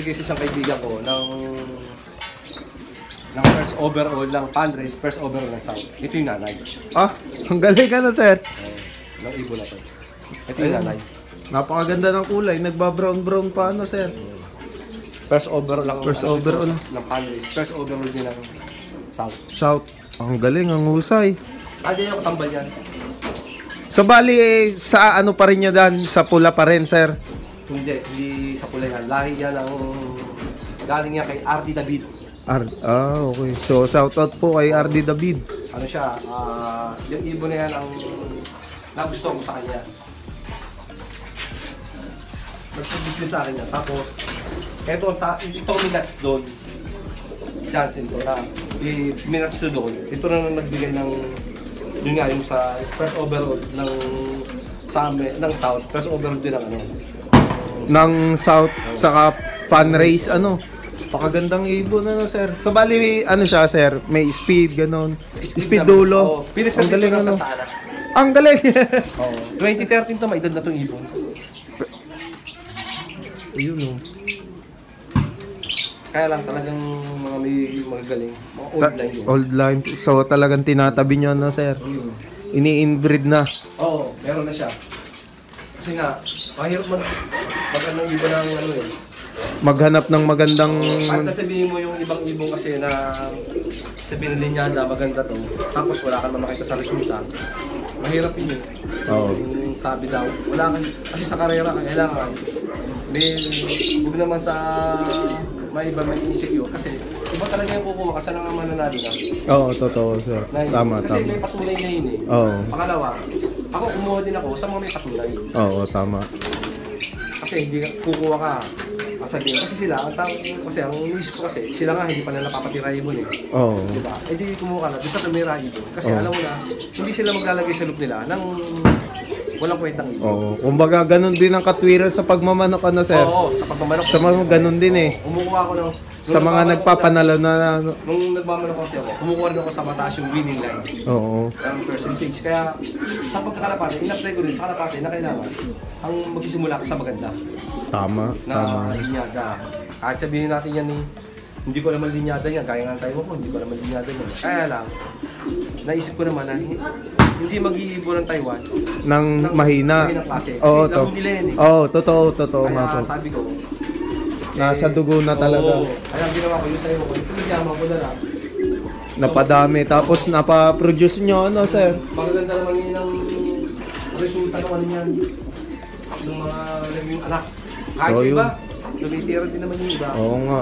nagbigay sa isang kaibigan ko ng first overall ng fundraise, first overall ng sound. Ito yung nanay. Ah, ang galing ka na, sir. Nang ibo na to. Ito yung nanay. Napakaganda ng kulay. Nagbabrown-brown pa, ano, sir? First overall lang. First overall. Ng fundraise. First overall din ng sound. Shout. Ang galing, ang husay. Hindi ako tambal yan. So, bali, sa ano pa rin nyo dan? Sa pula pa rin, sir? Hindi sa pula yan. Lahi yan ang galing niya kay R.D. David. Okay. So, shoutout po kay R.D. David. Ano siya, yung ibon na yan ang nagusto ko sa kanya. Nagsubusiness sa akin yan. Tapos, ito minats doon. Johnson to na. Minats to doon. Ito na nagbigay ng, yun nga yung sa first overall ng South. First overall din ang ano. Ng South, saka fundraise, ano. Pakagandang ibon, ano, sir. So, bali, may, ano siya, sir? May speed, ganon. Speed dulo. Ang galing, ano. Ang galing. 2013 to, may edad na itong ibon. Ayun, no. Kaya lang talagang mga may magaling. Mga old line. Old line. So, talagang tinatabi nyo, ano, sir? Ini-inbreed na. Oo, meron na siya. Kasi nga, mahirap man. Magandang ibon ng, ano, eh. Maghanap ng magandang... At sabihin mo yung ibang ibon kasi na sabihin din niya na maganda to, tapos wala kang makita sa resulta. Mahirap yun. Oo. Yung sabi daw, wala kang... Kasi sa karera ka, kailangan. May... Huwag naman sa... May iba, may insecure. Kasi iba talaga yung kukuha kasi nang mananalo na. Oo, totoo, sir. Tama, kasi may patunay na yun eh. Oo. Pangalawa, ako kumuha din ako sa mga may patunay. Oo, tama. Kasi hindi kukuha ka. Masabihin. Kasi sila, ang tao, kasi ang wish ko kasi, sila nga hindi pala napapatira ibon eh. Oo. Diba? E di kumuha na, doon sa tumira ibon. Kasi alam mo na, hindi sila maglalagay sa loob nila ng walang kwentang ibon. Oo. Kumbaga, ganun din ang katwiran sa pagmamanok, ano, sir? Oo, sa pagmamanok. Sa mga ganun din eh. Umukuha ko ng... Sa mga nagpapanalo na... Nung nagmamanok kasi ako, kumukuha rin ako sa mataas yung winning line. Oo. Ang percentage. Kaya, sa pagkakalapate, in-apply ko rin sa kalapate na kailangan ang magsisimula ka sa maganda. Tama, tama. Na linyada. Kahit sabihin natin yan eh, hindi ko naman linyada yan. Kaya nga tayo ko, hindi ko naman linyada yan. Kaya lang, naisip ko naman na hindi mag-iibo ng Taiwan. Nang mahina. Ng mahina klase. Oo, kasi labo nila yan eh. Oo, totoo, totoo. Kaya sabi ko, nasa dugo na talaga. Oo, kaya ginawa ko yung Taiwan ko. Ito ko na lang. Napadami, tapos napaproduce nyo, ano, sir? Magaganda naman yun ang resulta naman yan. Ng mga yung anak. Kahit so, iba, tumitira din naman yung iba. Oo nga.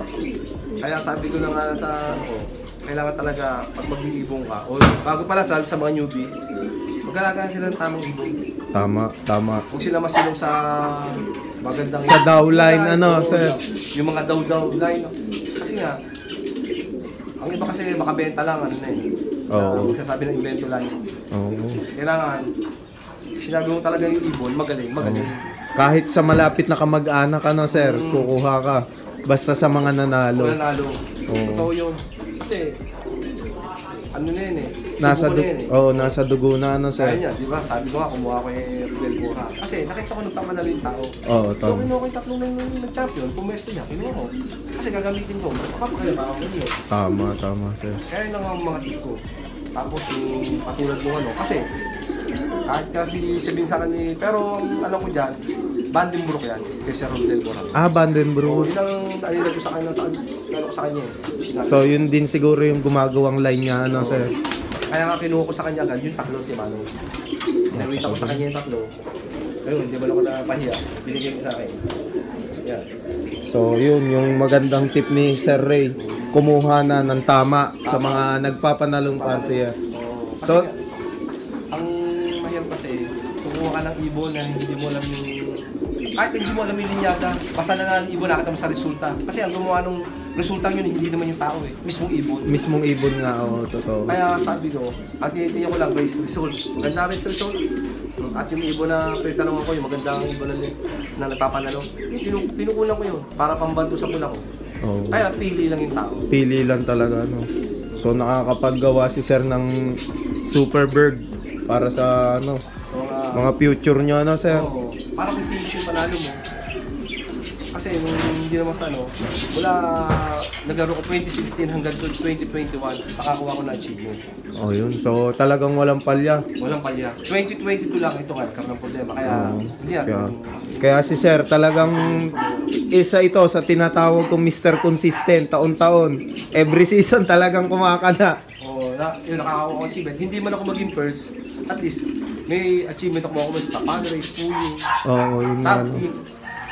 Kaya sabi ko na nga sa ako, kailangan talaga pag mag-iibong ka, o bago pala sa mga newbie, magkalagaan sila ng tamang ibong. Tama, tama. Huwag sila masilong sa magandang... Sa downline, ano, sir? Yung mga downline. Kasi nga, ang iba kasi makabenta lang, ano na eh. Oo. Magsasabi ng invento lang. Oo. Kailangan, sinabi mo talaga yung ibon, magaling, magaling. Oo. Kahit sa malapit na kamag-anak ka na, sir, kukuha ka. Basta sa mga nanalo. Nanalo. Totoo yun. Kasi, ano na yun eh. Nasa dugo na, ano, sir. Kaya niya, di ba? Sabi ko nga, kumuha ko yung Rebel Bora. Kasi nakita ko nagpapanalo yung tao. Oo, tama. So, kinuha ko yung tatlong nag-champion, pumesto niya, kinuha ko. Kasi gagamitin ko, makapagalaman ako yun. Tama, tama, sir. Kaya yun lang ang mga tip ko. Tapos yung patulad mo, ano, kasi... Kahit kasi sabihin sa akin eh, pero alam ko dyan, Vandenbroek yan, kay Sir Rey Peña. Ah, Vandenbroek. So, yun ang alila ko sa kanya, eh. So, yun din siguro yung gumagawang line niya, ano, sir? Kaya nga kinuha ko sa kanya agad, yung taklo, di ba, ano? Nakita ko sa kanya yung taklo. Ayun, di ba lang ko na pahiya, binigay ko sa akin. Yan. So, yun, yung magandang tip ni Sir Rey, kumuha na ng tama sa mga nagpapanalong pansiya. So, ng ibon na hindi mo alam yung... Kahit hindi mo alam yung linyada, basta na ng ibon nakita mo sa resulta. Kasi ang gumawa ng resulta yun, hindi naman yung tao eh. Mismong ibon. Mismong ibon nga, oo, totoo. Kaya sabi ko, at tinitiyo ko lang, race result. Maganda race result. At yung ibon na pinatanong ko, yung magandang ibon na nagpapanalo, pinukunan ko yun para pambanto sa pula ko. Oh. Kaya pili lang yung tao. Pili lang talaga, no? So nakakapaggawa si sir ng super bird para sa ano... mga future nyo, ano, sir? Oo. Parang yung future panalo mo. Kasi nung hindi naman sa ano, wala, naglaro ko 2016 hanggang 2021, nakakuha ko na achievement. Oh, yun. So talagang walang palya. Walang palya. 2022 lang ito kaya ng problema. Kaya, hindi kaya si Sir talagang isa ito sa tinatawag kong Mr. Consistent taon-taon. Every season talagang kumakada. Oo, yun, nakakuha ko achievement. Hindi man ako maging first, at least may achievement ako sa fundraise, puyo, top team.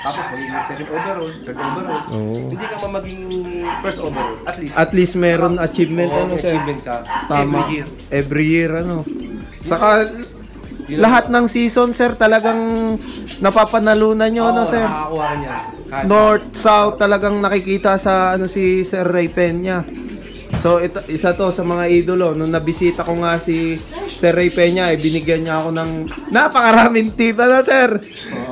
Tapos maging second overall, third overall. Oh. Hindi ka maging first overall, at least. At least meron achievement, ano, sir? Achievement ka. Tama. Every year. Every year, ano. Saka, lahat ng season, sir, talagang napapanalunan nyo, ano, sir? Oo, nakakakuha niya. North, south, talagang nakikita sa, ano, si Sir Rey Peña. So, ito, isa to sa mga idolo. Nung nabisita ko nga si Sir Rey Peña, eh, binigyan niya ako ng napakaraming tip, ano, sir?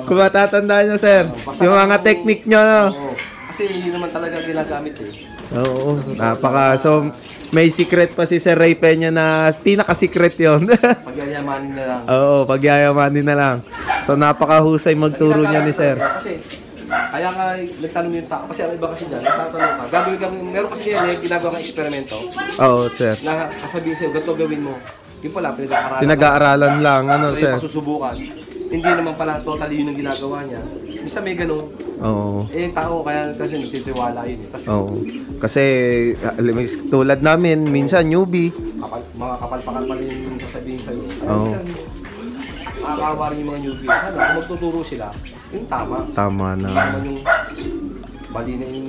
Kung matatandaan nyo, sir, yung mga technique nyo, no? Oo. Kasi hindi naman talaga ginagamit, eh. Oo, napaka. So, may secret pa si Sir Rey Peña na pinaka-secret yun. Pagyayamanin na lang. Oo, pagyayamanin na lang. So, napakahusay magturo niya ni sir. Kasi, kaya nga nagtanong yung tao. Kasi ang iba kasi dyan, nagtatanong pa. Meron kasi yan, ginagawa kang eksperimento. Oo, sir. Na kasabihin sa'yo, ganito gawin mo. Yung pala, pinag-aaralan. Pinag-aaralan lang, ano, sir. So, yung masusubukan. Hindi naman pala totally yun ang ginagawa niya. Misa may ganun. Oo. Eh, tao kaya kasi nagtitiwala yun. Tas, oo. Kasi tulad namin, minsan newbie. Mga kapal-pakal yung sasabihin sa'yo. Oo. Minsan, makakawa rin yung mga newbie. Sana, kung magtuturo sila, yung tama. Tama na. Tama yung mali na yung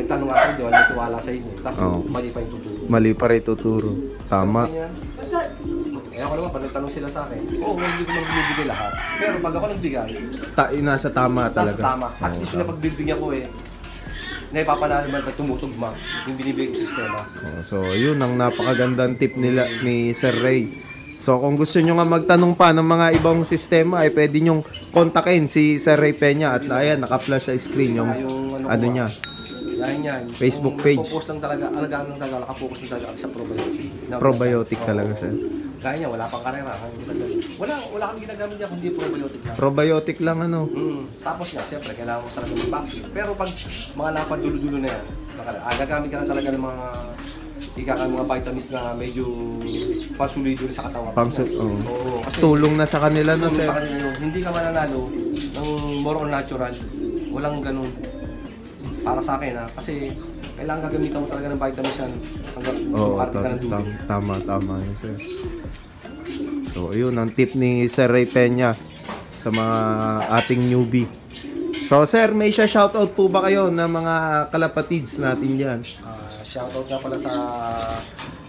nagtanong nga sa'yo, di ba nagtiwala sa'yo. Tapos mali pa yung tuturo. Mali pa rin tuturo. Tama. Eh ako naman, pag nagtanong sila sa akin, oo, hindi ko magbibigay lahat. Pero pag ako nagbigay, nasa tama talaga. Nasa tama. At least na pagbibigyan ko eh, naipapala naman na tumutugma yung binibigay ng sistema. So yun ang napakagandang tip nila ni Sir Rey. So kung gusto nyo nga magtanong pa ng mga ibang sistema, ay pwede nyong kontakin si Sir Rey Peña. At ayan, naka-flash sa screen yung ano niya. Yan. Facebook page. Focus lang talaga, alagaan lang talaga, nakapokus lang talaga sa probiotic. Probiotic talaga siya. Kaya niya, wala pang karera. Wala kami ginagamit niya kundi probiotic lang. Probiotic lang, ano? Tapos nga, siyempre, kailangan mo talaga ng vaccine. Pero pag mga napadulo-dulo na yan, gagamit ka na talaga ng mga mga vitamins na medyo pasuloy doon sa katawan. Oo, kasi tulong na sa kanila. Tulong na sa kanila. Hindi ka mananalo ng more on natural. Walang ganun. Para sa akin, ha? Kasi kailangan gagamitan mo talaga ng vitamins yan hanggang sumakarte ka ng tubig. Tama, tama yun, sir. So, yun ang tip ni Sir Rey Peña sa mga ating newbie. So, sir, may shoutout po ba kayo ng mga kalapatids natin dyan? Shoutout nga pala sa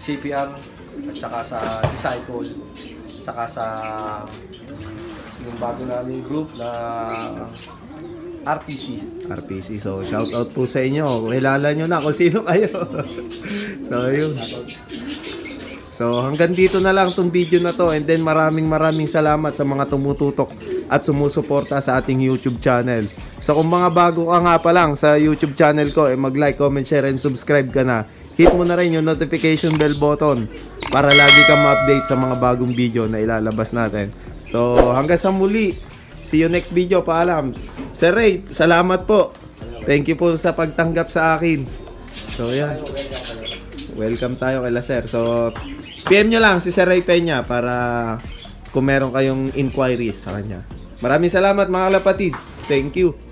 CPR at saka sa Disciple at saka sa yung bago namin group na RPC. So, shout out po sa inyo. Kilala nyo na kung sino kayo. So, yun. So, hanggang dito na lang itong video na to. And then, maraming salamat sa mga tumututok at sumusuporta sa ating YouTube channel. So, kung mga bago ka nga pa lang sa YouTube channel ko, eh, mag-like, comment, share, and subscribe ka na. Hit mo na rin yung notification bell button para lagi ka ma-update sa mga bagong video na ilalabas natin. So, hanggang sa muli. See you next video. Paalam. Sir Rey, salamat po. Thank you po sa pagtanggap sa akin. So, yan. Welcome tayo kay sir. So, PM nyo lang si Sir Rey Peña para kung meron kayong inquiries sa kanya. Maraming salamat mga kalapatids. Thank you.